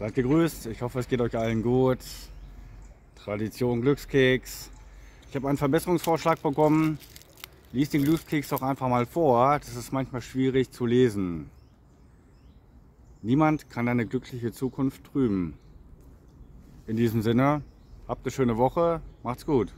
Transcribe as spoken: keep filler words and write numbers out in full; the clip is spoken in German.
Seid gegrüßt, ich hoffe, es geht euch allen gut. Tradition Glückskeks. Ich habe einen Verbesserungsvorschlag bekommen. Lies den Glückskeks doch einfach mal vor, das ist manchmal schwierig zu lesen. Niemand kann eine glückliche Zukunft trüben. In diesem Sinne, habt eine schöne Woche, macht's gut.